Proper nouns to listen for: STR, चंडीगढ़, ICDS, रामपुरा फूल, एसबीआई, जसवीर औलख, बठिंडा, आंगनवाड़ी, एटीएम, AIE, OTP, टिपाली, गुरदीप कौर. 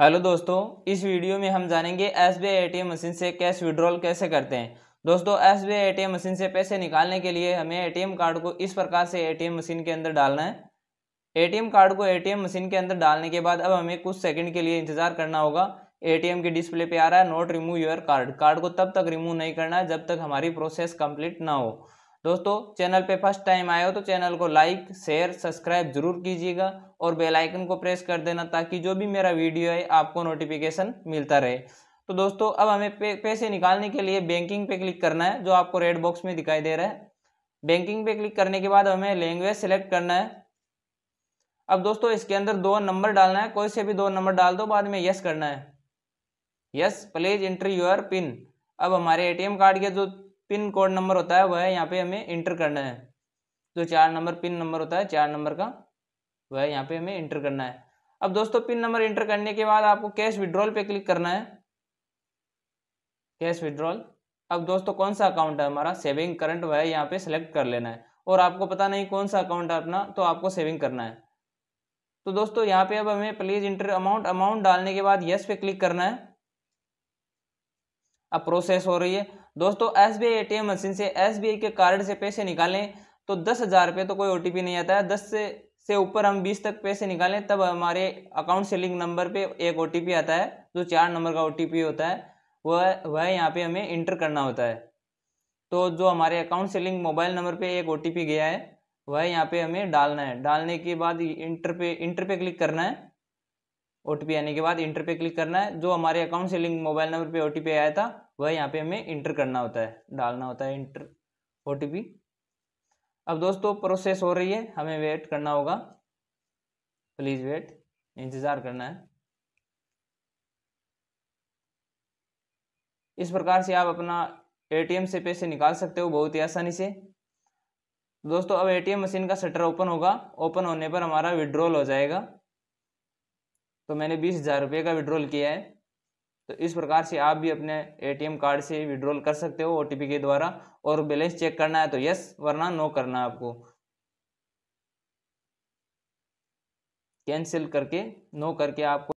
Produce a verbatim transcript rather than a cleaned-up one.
Hello दोस्तों, इस video में हम जानेंगे एसबीआई एटीएम मशीन से कैश विड्रॉल कैसे करते हैं। दोस्तों, एसबीआई एटीएम मशीन से पैसे निकालने के लिए हमें एटीएम कार्ड को इस प्रकार से एटीएम मशीन के अंदर डालना है। एटीएम कार्ड को एटीएम मशीन के अंदर डालने के बाद अब हमें कुछ सेकंड के लिए इंतजार करना होगा। एटीएम के डिस्प्ले पे आ रहा है not remove your card. Card को तब तक रिमूव नहीं करना है जब तक हमारी प्रोसेस कंप्लीट ना हो। दोस्तों, चैनल पे फर्स्ट टाइम आए हो तो चैनल को लाइक, शेयर, सब्सक्राइब जरूर कीजिएगा और बेल आइकन को प्रेस कर देना ताकि जो भी मेरा वीडियो है आपको नोटिफिकेशन मिलता रहे। तो दोस्तों, अब हमें पे, पैसे निकालने के लिए बैंकिंग पे क्लिक करना है, जो आपको रेड बॉक्स में दिखाई दे रहा है। बैंकिंग पे क्लिक करने के बाद हमें लैंग्वेज सेलेक्ट करना है। अब दोस्तों, इसके अंदर दो नंबर डालना है, कोई से भी दो नंबर डाल दो, बाद में यस करना है। Yes, please enter your pin. अब हमारे एटीएम कार्ड के जो पिन कोड नंबर होता है वह यहाँ पे हमें इंटर करना है। जो चार नंबर पिन नंबर होता है, चार नंबर का, वह यहाँ पे हमें इंटर करना है। अब दोस्तों, पिन नंबर इंटर करने के बाद आपको कैश विड्रॉल पे क्लिक करना है। Cash withdrawal. अब दोस्तों, कौन सा अकाउंट है हमारा, सेविंग करंट, वह यहाँ पे सेलेक्ट कर लेना है। और आपको पता नहीं कौन सा अकाउंट है अपना, तो आपको सेविंग करना है। तो दोस्तों, यहाँ पे अब हमें प्लीज इंटर अमाउंट अमाउंट डालने के बाद यस पे क्लिक करना है। अब प्रोसेस हो रही है। दोस्तों, एसबीआई एटीएम मशीन से एसबीआई के कार्ड से पैसे निकालें तो दस हज़ार रुपये तो कोई ओटीपी नहीं आता है। दस से से ऊपर हम बीस तक पैसे निकालें तब हमारे अकाउंट से लिंक नंबर पे एक ओटीपी आता है, जो चार नंबर का ओटीपी होता है वह वह यहाँ पे हमें इंटर करना होता है। तो जो हमारे अकाउंट से लिंक मोबाइल नंबर पर एक ओटीपी गया है वह यहाँ पर हमें डालना है। डालने के बाद इंटर पे इंटर पे क्लिक करना है। ओटीपी आने के बाद इंटर पे क्लिक करना है। जो हमारे अकाउंट से लिंक मोबाइल नंबर पे ओटीपी आया था वह यहाँ पे हमें इंटर करना होता है, डालना होता है इंटर ओटीपी। अब दोस्तों, प्रोसेस हो रही है, हमें वेट करना होगा। प्लीज वेट, इंतजार करना है। इस प्रकार से आप अपना एटीएम से पैसे निकाल सकते हो बहुत ही आसानी से। दोस्तों, अब एटीएम मशीन का शटर ओपन होगा। ओपन होने पर हमारा विड्रॉल हो जाएगा। तो मैंने बीस हज़ार रुपये का विड्रॉल किया है। तो इस प्रकार से आप भी अपने एटीएम कार्ड से विड्रॉल कर सकते हो ओटीपी के द्वारा। और बैलेंस चेक करना है तो यस, वरना नो करना है आपको। कैंसिल करके नो करके आपको